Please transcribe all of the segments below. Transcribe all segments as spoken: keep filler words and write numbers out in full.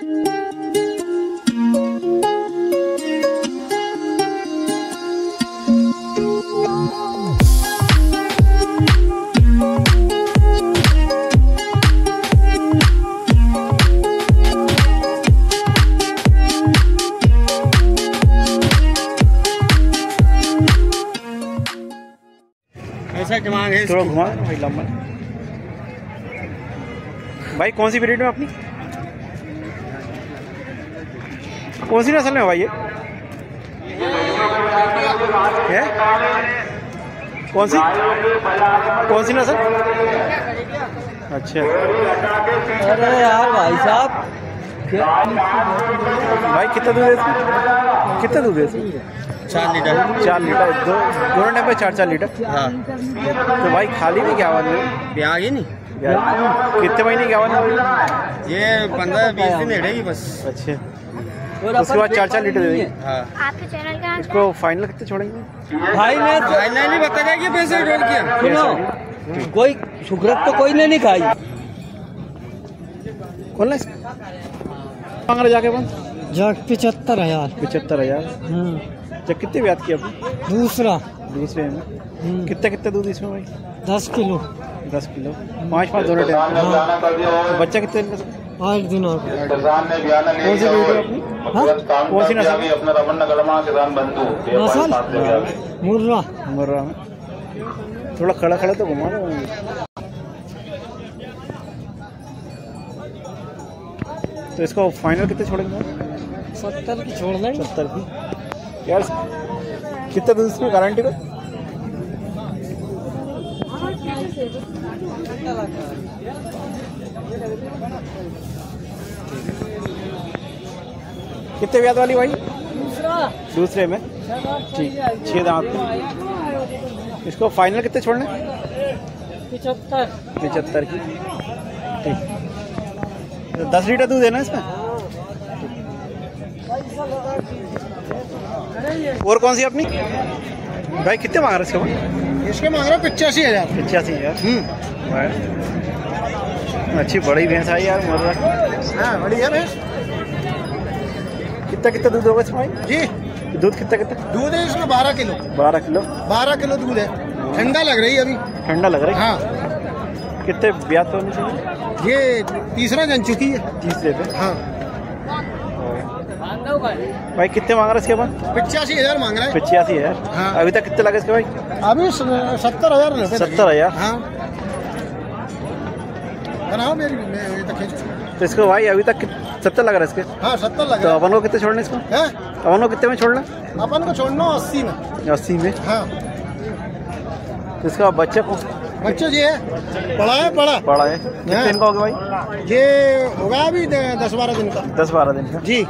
भाई कौन सी पीरियड में अपनी कौन सी नस्ल में भाई ये है कौन सी कौन सी नस्ल? अच्छा अरे यार भाई साहब भाई कितना दूध है कितना दूध है चार लीटर चार लीटर दो दोनों टाइम पे चार चार लीटर। हाँ तो भाई खाली में क्या वाली ब्याग ही नहीं यार कितने महीने क्या वाली ये पंद्रह बीस दिन रहेगी बस। अच्छा उसके बाद चार चार लीटर दे देंगे। हाँ आपके चैनल का इसको फाइनल कितने छोड़ेंगे भाई? मैं फाइनल ही बताया कि पैसे रोल किया सुनो कोई शुक्रत तो कोई नहीं खाई खोलना इसको जाके बंद जग पिछहत्तर हजार पिछहत्तर हजार कितने ब्याज किया आपने? दूसरा दूसरे में कितने कितने दूध इसमें भाई? दस किलो दस किलो पाँच पाँच दोनों टाइम। बच्चा कितने दिन का? आठ दिन और कौन सी कौन सी नस्ल? मुर्रा मुर्रा में थोड़ा खड़ा खड़ा तो घुमा ना। तो इसको फाइनल कितने छोड़ेंगे? सत्तर की छोड़ दें सत्तर की यार कितना दूध इसमें गारंटी को? कितने ब्याज वाली भाई? दूसरे में ठीक छः दांत। इसको फाइनल कितने छोड़ने? पिछहत्तर पिछहत्तर की ठीक। दस लीटर दूध है ना इसमें? और कौन सी अपनी भाई कितने मांग रहे हैं? इसके मांग रहा है पचासी हजार पचासी हजार। अच्छी बड़ी भैंस आई यार मुर्रा। हाँ बड़ी है भैंस। कितना कितना दूध होगा इसमें जी? दूध कितना कितना दूध है इसमें? बारह किलो बारह किलो बारह किलो दूध है। ठंडा लग रही है अभी ठंडा लग रहा है। हाँ कितने ब्याज होने चाहिए? ये तीसरा जन चुकी है तीसरे पे। हाँ भाई कितने मांग रहा है इसके बाद? पचासी हजार मांग रहा है पचासी हजार। हाँ। अभी तक कितने लगे इसके भाई? अभी सत्तर हजार सत्तर हजार। हाँ बनाओ मेरी मैं ये तक खींच। तो इसको भाई अभी तक सत्तर लग रहा है इसके? हाँ सत्तर लग रहा है। तो अपन को कितने छोड़ना इसको? अपन को कितने में छोड़ना? अपन को छोड़ना अस्सी में अस्सी में। हाँ तो इसका बच्चा को बच्चा जी है पढ़ा है पढ़ा पढ़ा है कितने दिन का होगा भाई? ये होगा अभी दस बारह दिन का दस बारह दिन का जी।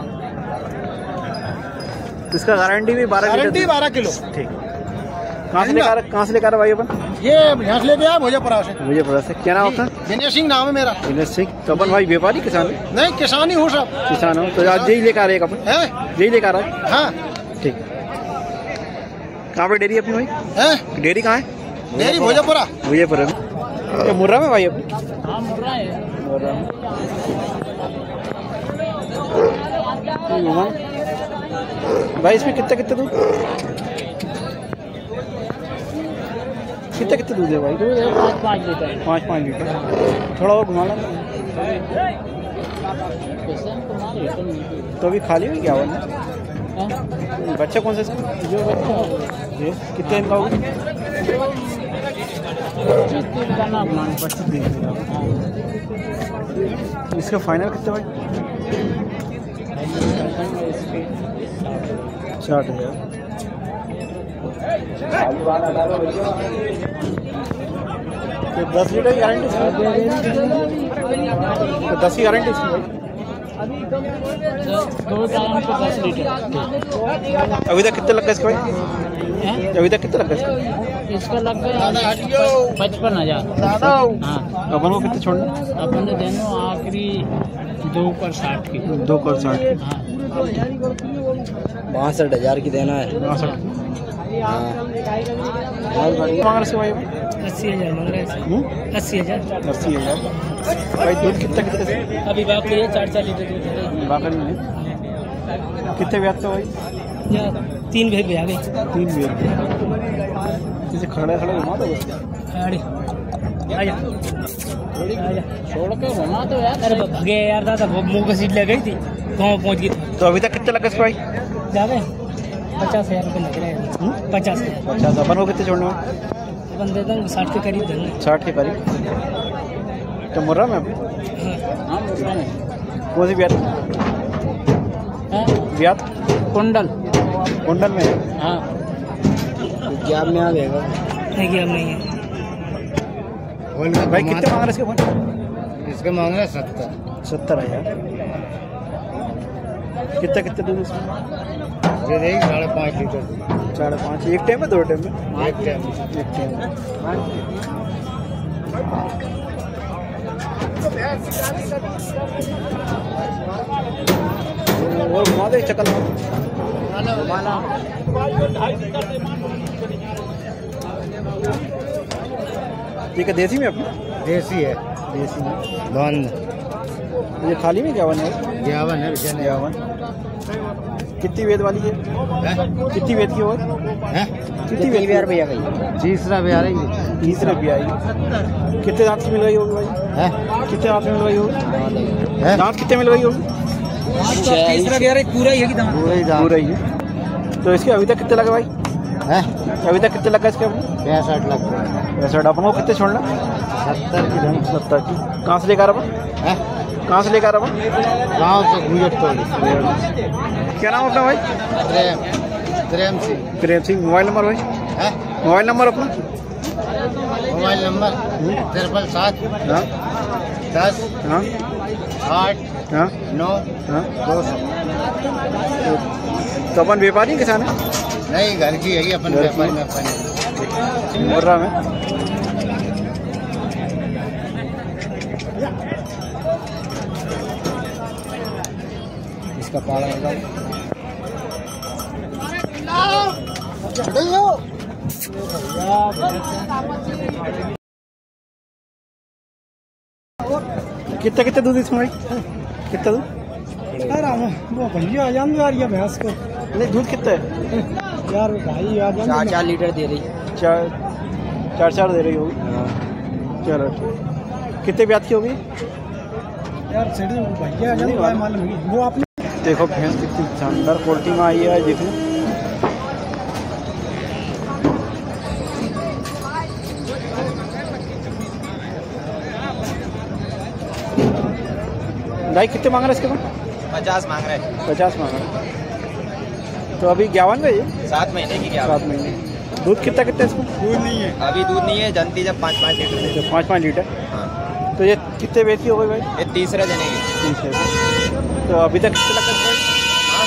इसका गारंटी भी बारह गारंटी बारह किलो ठीक। कहाँ से लेकर कहाँ से लेकर भाई अपन? ये यहाँ से लेके आया मुजफ्फरपुर से मुजफ्फरपुर से। क्या नाम है? विनय सिंह नाम है मेरा। विनय सिंह। तो अपन भाई व्यापारी किसान है? नहीं किसान ही हो सब किसान हो। तो आज यही लेकर आ रहे हैं अपन? है यही लेकर आ रहे हैं। हाँ ठीक। कहाँ पर डेयरी अपनी भाई? डेयरी कहाँ है? डेयरी भोजपुरा भोजपुरा में। मुर्रा में भाई अपनी भाई इसमें कितना कितना दूध कितना कितना दूध है भाई? पाँच पाँच लीटर पाँच पाँच लीटर। थोड़ा और घुमाना तो अभी खाली हुई क्या हुआ? बच्चा कौन सा? कितने इनका होगा? इसका फाइनल कितना भाई? चार्ट है तो दस लीटर गारंटी तो दस की गारंटी लीटर। अभी तक कितने लग गए इसके भाई? अभी तक कितने लग गए इसका? लग गया पचपन हजार। अपन को कितने छोड़ना? अपन ने देना आखिरी दो कर साठ की दो कर साठ बासठ हजार की देना है बासठ। हाँ अस्सी हजार मांग रहा है। अस्सी हजार अस्सी हजार दूध कितना कितना अभी बाकी है? चार चार लीटर दूध बाकी है। कितने ब्याज का भाई? तीन भेज ब्याज है। तीन भेज जैसे खड़ा खड़ा घुमा दो छोड़ के घुमा दो यार। अरे भगे यार दादा, मुँह का सीट लग गई थी, गाँव पहुँच गई थी। तो अभी तक कितना लगा इसको भाई? जावे पचास हजार रुपये लग रहे हैं। पचास पचास अपन को कितने जोड़ना है? अपन देता हूँ साठ के करीब देंगे। साठ के करीब तो मुर्रा में कौन सी ब्यात? ब्यात कुंडल कुंडल में। हाँ क्या में आ जाएगा? नहीं क्या नहीं है भाई। कितने मांग रहे इसके फोन? इसके मांग रहे सत्तर। सत्तर हजार कितना कितना दूध? साढ़े पाँच लीटर। साढ़े पाँच एक टाइम है? दो टाइम है? एक टाइम एक टाइम। और घुमा दे चक्कर ठीक है। देसी में अपना देसी है। देसी में बंद ये खाली में क्या वन है? ग्यावन है ग्यावन। कितनी वेद वाली है? कितनी वेद की? और कितनी वेद बिहार भैया गई? तीसरा बिहार है। तीसरा बिहार है। कितने दांत की मिल गई होगी भाई? कितने दांत में मिल गई होगी? दांत कितने मिल गई होगी? तीसरा बिहार है पूरा ही है कि दांत? पूरा ही है। तो इसके अभी तक कितने लगे भाई? अभी तक कितने लगा इसके? पैंसठ लाख। पैंसठ अपन को कितने छोड़ना? सत्तर की धन। सत्तर की कहाँ से लेकर अपन? कहाँ से लेकर अपन? गाँव से गुजर तो। क्या नाम अपना भाई? प्रेम प्रेम सिंह। प्रेम सिंह। मोबाइल नंबर भाई? है मोबाइल नंबर अपना? मोबाइल नंबर तिरपन सात दस आठ नौ दो सौ। तो अपन व्यापारी किसान है? नहीं घर की है अपन व्यापारी में मुर्रा में। इसका पाला होगा कितना कितना दूध इसमें? कितना दूध? वो भैया जान आ रही है भैंस को। नहीं दूध कितना है यार भाई? यार चार चार लीटर दे रही। चार चार चार दे रही होगी। चलो कितने ब्याज की होगी यार? भैया वो आपने देखो भैंस कितनी शानदार क्वालिटी में आई है। देखो भाई कितने मांग रहा है इसके बाद? पचास मांग रहा है। पचास मांग रहा है। तो अभी ग्यावन में ये सात महीने की ग्यावन। सात महीने। दूध कितना कितना इसमें? दूध नहीं है अभी, दूध नहीं है। जनती जब पाँच पाँच लीटर। जब पाँच पाँच लीटर। हाँ तो ये कितने बेची हो गई भाई? ये तीसरा देने की। तीसरे। तो अभी तक कितना लगता है? हाँ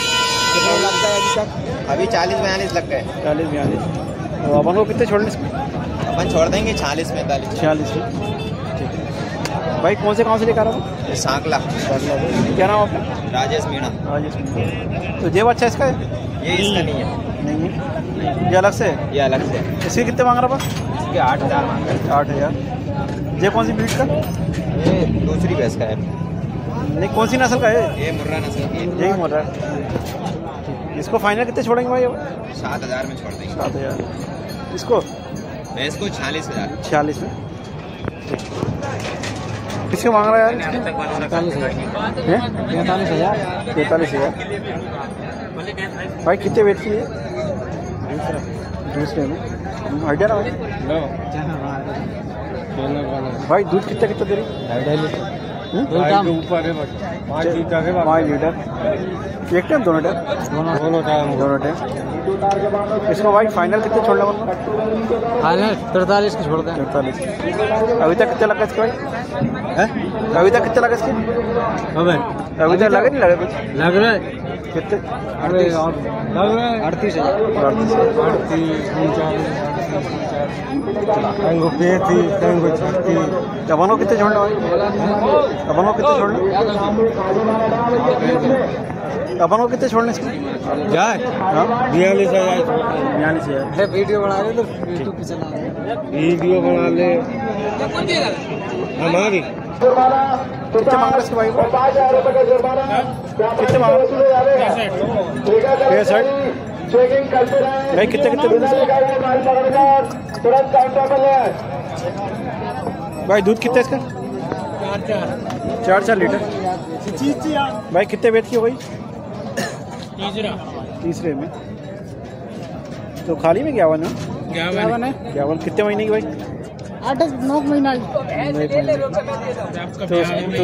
कितना लगता है अभी तक? अभी चालीस बयालीस लगता है। चालीस बयालीस। तो अपन को कितने छोड़ने इसमें? अपन छोड़ देंगे छियालीस पैंतालीस। छियालीस ठीक है भाई। कौन से कौन से लेकर आओ? सांकला। क्या नाम आपका? राजेश मीणा। राजेश मीणा। तो जेब अच्छा इसका है? ये इसका नहीं है। नहीं है ये अलग से? ये अलग से। इसके कितने मांग रहा था? इसके आठ हज़ार मांग रहा। आठ हज़ार। ये कौन सी ब्रीड का? ये दूसरी भैंस का है। नहीं कौन सी नस्ल का है? ये मुर्रा नस्ल की। यही मुर्रा। इसको फाइनल कितने छोड़ेंगे भाई? सात हज़ार में छोड़ देंगे। सात हज़ार इसको? भैंस को छियालीस हज़ार। छियालीस में किसको मांग रहा है यार? पैंतालीस हज़ार। पैंतालीस हज़ार। पैंतालीस हज़ार भाई। कितने वेट की है? दूसरे में आइडिया ना भाई। भाई दूध कितना कितना दे रही? ऊपर है पाँच लीटर है। पाँच लीटर। एक टाइम दोनों टाइम? दोनों टाइम। दोनों टाइम। इसमें भाई फाइनल कितने छोड़ना होगा? फाइनल तिरतालीस की छोड़ते हैं। तिरतालीस। अभी तक कितना लगा इसके भाई? है अभी तक कितना लगा इसके? अभी तक लगे नहीं लगे कुछ लग रहा है। कितने अड़तीस हजार। अड़तीस अपनों कितने छोड़ना भाई? अपनों कितने छोड़ना? अपन को कितने छोड़ने से जाए? बयालीस हजार बयालीस हजार वीडियो बना ले तो यूट्यूब पे चला वीडियो बना ले हमारी कितने मांग रहे भाई को? कितने मांग रहे भाई? कितने कितने भाई दूध कितने इसका? चार चार चार लीटर भाई कितने बैठ के हो भाई? तीसरा तीसरे में तो खाली में ग्यावन है। ग्यावन कितने महीने की भाई? आठ नौ महीना। तो तो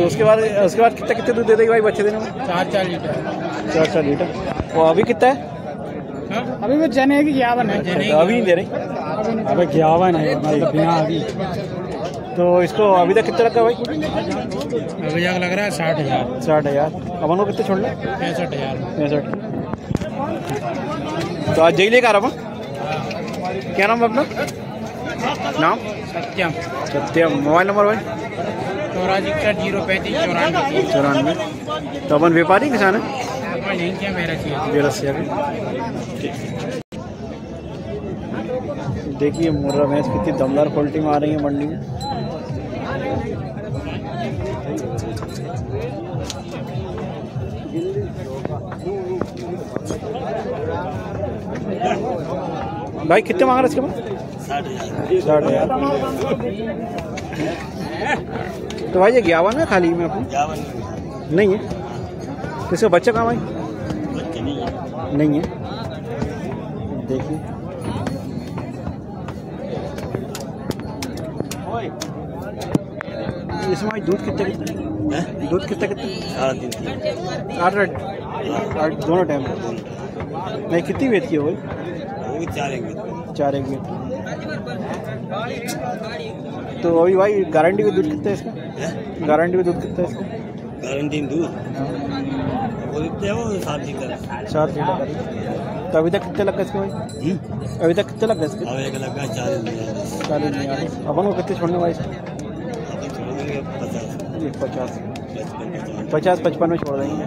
उसके बाद उसके बाद कितना कितने दूध दे देगी भाई बच्चे देने में? चार चार लीटर चार चार लीटर। और अभी कितना है? अभी वो जने की ग्यावन है। अभी नहीं दे रही? अभी ग्यावन है। तो इसको अभी तक कितना रखा भाई? अभी तक लग रहा है साठ हजार साठ हजार अपन को कितने छोड़ना? पैंसठ हजार पैंसठ। तो आज जय लेकर आ रहा हूँ। क्या नाम है अपना? नाम सत्यम। सत्यम। मोबाइल नंबर भाई? चौरासी का जीरो पैंतीस चौरानवे चौरानवे। तो अपन व्यापारी किसान है। देखिए मुर्रा भैंस कितनी दमदार क्वालिटी में आ रही है मंडी में। भाई कितने मांग रहे इसके बाद? साठ हजार। तो भाई ये ग्यावन है खाली में अपन? नहीं है। तो इसका बच्चा कहाँ भाई? नहीं है। देखिए इसमें दूध कितने कितने दूध कितने कितने आठ आठ दोनों टाइम? नहीं कितनी वेट की है भाई? चार एक चार एक वेट। तो अभी भाई गारंटी का दूध कितना है इसका? गारंटी का दूध कितना है इसका? गारंटी दूध सात लीटर सात लीटर। तो अभी तक कितने लगा इसके भाई? अभी तक कितने लगा इसके? अभी तक लगा चालीस चालीस हजार। अपन को कितने छोड़ने भाई इसको? पचास पचास पचपन में छोड़ देंगे।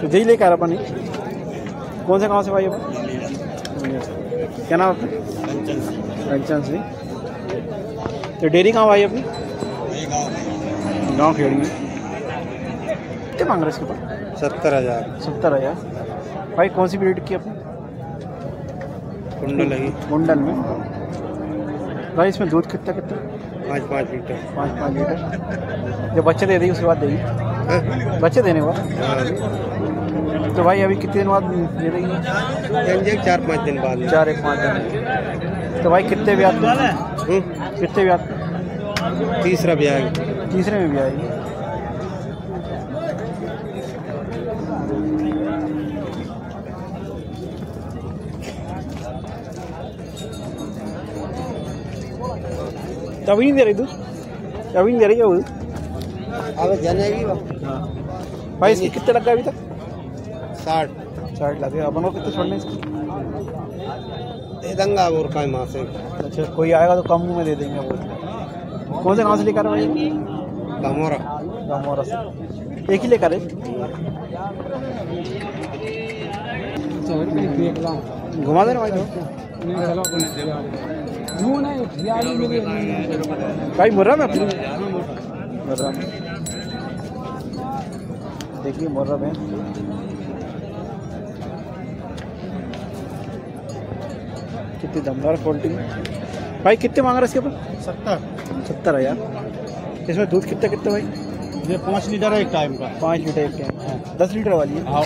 तो यही लेकर आ रहा है। कौन से गाँव से भाई? क्या नाम आपका? कंचन सिंह। तो डेयरी कहाँ भाई अपनी? गाँव खेड़ी में। कितने मांग रहे इसके पास? सत्तर हजार सत्तर हजार। भाई कौन सी ब्रीड की अपनी? कुंडल है। कुंडल में भाई इसमें दूध कितना कितना? पाँच पाँच लीटर पाँच पाँच लीटर। जब बच्चे दे देगी उसके बाद देगी? बच्चे देने के बाद। तो भाई अभी कितने दिन बाद दे देगी? चार पाँच दिन बाद चार एक पाँच दिन। तो भाई कितने ब्याज पे? कितने ब्याज पे? तीसरा ब्याज तीसरे में ब्याज। तो अभी नहीं दे रही दूध? अभी नहीं दे रही है दूध? अब जानेगी भाई। इसकी कितने लग गए अभी तक? साठ साठ लगे। अपन को कितने छोड़ने इसको? दे देंगे और का माँ से। अच्छा कोई आएगा तो कम में दे देंगे वो। कौन से गाँव से लेकर आए भाई? दामोरा। दामोरा से एक ही लेकर आए। घुमा देना भाई। भाई मुर्रा में अपनी मुर्रा देखिए मुर्रा में। कितनी दमदार क्वालिटी में। भाई कितने मांग रहे इसके ऊपर? सत्तर सत्तर हजार। इसमें दूध कितना कितना भाई? ये पाँच लीटर है एक टाइम का। पाँच लीटर एक टाइम। दस लीटर वाली है। हाँ।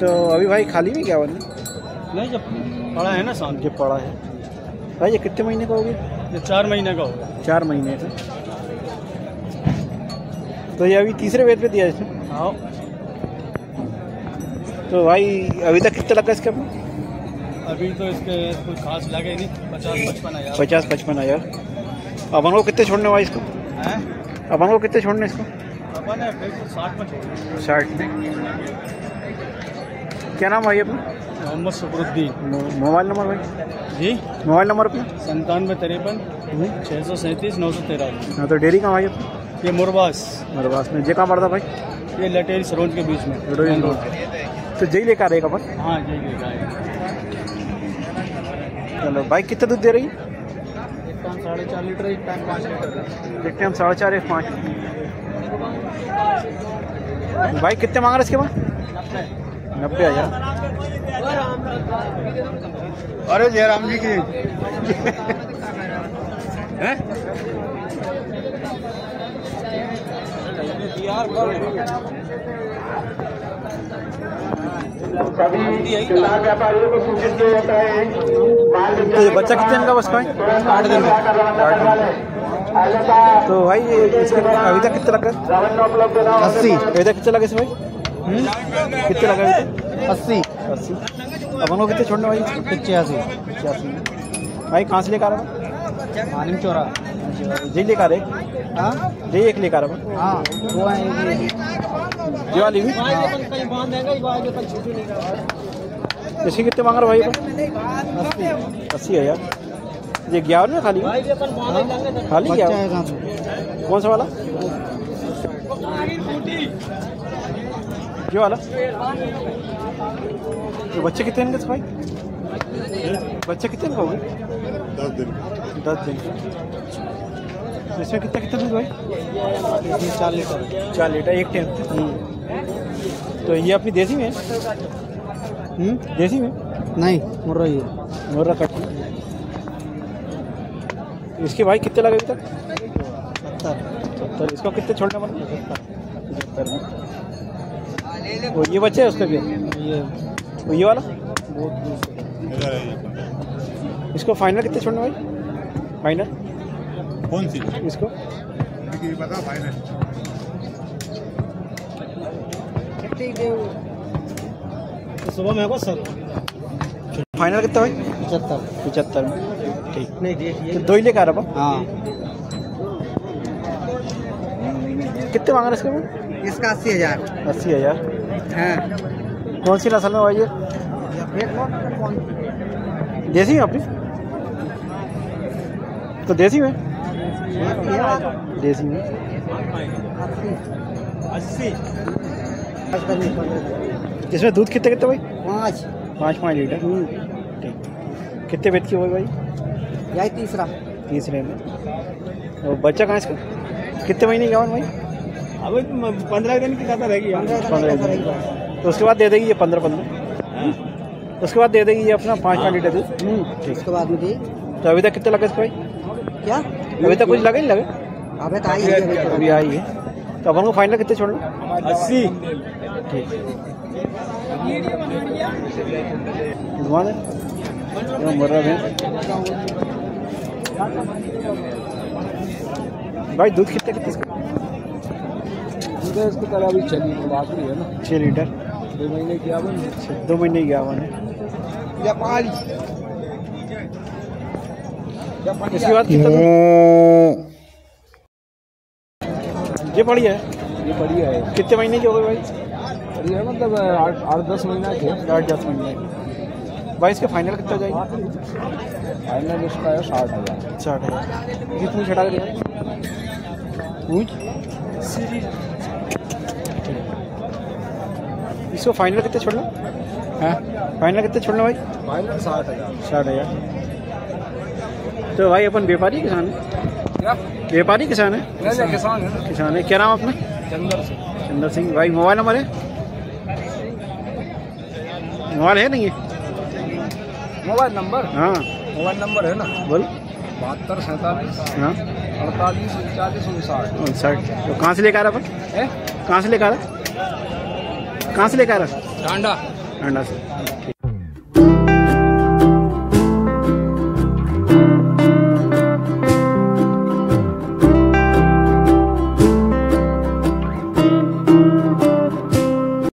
तो अभी भाई खाली में क्या वाली? नहीं जब पड़ा है ना शाम के पड़ा है। भाई ये कितने महीने का होगी? ये चार महीने का होगा। चार महीने से। तो ये अभी तीसरे वेट पे दिया इसने? हाँ। तो भाई अभी तक कितना लगा इसके अपने? अभी तो इसके कोई खास लगे नहीं। पचास पचपन हजार पचास पचपन हजार। अपन को कितने छोड़ने भाई इसको? हैं? अपन को कितने छोड़ने इसको? अपन साठ में साठ में। क्या नाम भाई अपना? मोहम्मद समृद्धि। मोबाइल नंबर भाई? जी मोबाइल नंबर अपना? संतानवे तिरपन छः सौ सैंतीस नौ सौ तेरह। हाँ। तो डेयरी कहाँ भाई अपनी? ये मुर्वास मुर्वास में जे का पड़ता भाई ये लटेरी सरोंज के बीच में तो जई लेकर आएगा अपन। हाँ जई लेकर आएगा। चलो भाई कितना दूध दे रही है? एक टाइम साढ़े चार लीटर एक टाइम पाँच लीटर एक टाइम साढ़े चार एक पाँच। भाई कितने मांग रहे इसके बाद? नब्बे हजार। अरे जयराम जी की व्यापारियों को सूचित किया जाता है। तो बच्चा कितने दिन का बस पाए? आठ दिन तो भाई अभी तक कितना लगा? अस्सी। अभी तक कितना लगा इसमें? कितने लगा? अस्सी। अस्सी अपन को कितने छोड़ने भाई? छियासी। छियासी। भाई कहाँ से लेकर आ रहा? आनिम चौरा जी लेकर आ रहे। हाँ जी एक लेकर आ रहा। हाँ वो है जी वाली भी इसकी कितने मांग रहा भाई? अस्सी। अस्सी है यार ये ग्यारह में खाली खाली क्या कौन सा वाला ये वाला? तो बच्चे कितने दिन के भाई? बच्चे कितने दिन का होंगे? दस दिन। दस दिन इसमें कितना कितना दूध भाई? चार लीटर। चार लीटर एक टाइम। तो ये अपनी देसी में है? देसी में नहीं मुर्रा ही है। मुर्रा कट इसके भाई कितने लगे अभी तक? सत्तर। सत्तर। इसको कितने छोड़ना पड़ेगा? सत्तर में। वो ये बच्चा है उसका भी ये वो ये वाला इसको फाइनल कितने छोड़ना भाई? फाइनल कौन सी इसको बता फाइनल सुबह में सर फाइनल कितना भाई? पचहत्तर। पचहत्तर में ठीक नहीं दो ही लेकर आ रहा बा। हाँ कितने मांग रहे इसके में? इसका अस्सी हज़ार। अस्सी हज़ार कौन सी नस्ल में भाई ये? देसी है अपनी तो देसी में देसी में अस्सी। इसमें दूध कितने कितने भाई? पाँच पाँच पाँच लीटर। ठीक कितने बेच की हुई भाई? यही तीसरा तीसरे में। और बच्चा कहाँ इसका? कितने महीने का भाई? अब पंद्रह दिन की खाता रहेगी। तो उसके बाद दे देगी ये पंद्रह पंद्रह उसके बाद दे देगी ये अपना पाँच पाँच लीटर दूध। उसके बाद में दी तो अभी तक कितना लगा इस पर? क्या अभी तक कुछ लगा नहीं लगा? अभी आई है अभी आई है। तो अपन को फाइनल कितने छोड़ना? अस्सी। ठीक है मुर्रा में भाई दूध कितने कितने? इसको कल अभी चली बात नहीं है ना छः लीटर दो महीने की आवन है। दो महीने की आवन है। इसके बाद ये बढ़िया है। ये बढ़िया है। कितने महीने की हो गई भाई? ये मतलब आठ आठ दस महीना के। आठ दस महीने की भाई। इसके फाइनल कितना जाएगी? फाइनल इसका है साठ हज़ार। साठ हज़ार कितनी छटा कर इसको फाइनल कितने छोड़ना? हाँ फाइनल कितने छोड़ना भाई? फाइनल साठ हज़ार। साठ हज़ार। तो भाई अपन व्यापारी किसान है? व्यापारी किसान है? किसान है। किसान है। क्या नाम अपना? चंद्र सिंह। चंद्र सिंह भाई मोबाइल नंबर है? मोबाइल है नहीं है? Mobile number? हाँ मोबाइल नंबर है ना बोल बहत्तर सैंतालीस हाँ अड़तालीस उनचालीस उनसाठ उनसाठ। तो कहाँ से लेकर आ रहा अपन? है कहाँ से लेकर आ रहा? कहाँ से लेकर आ रहा? डांडा। डांडा से।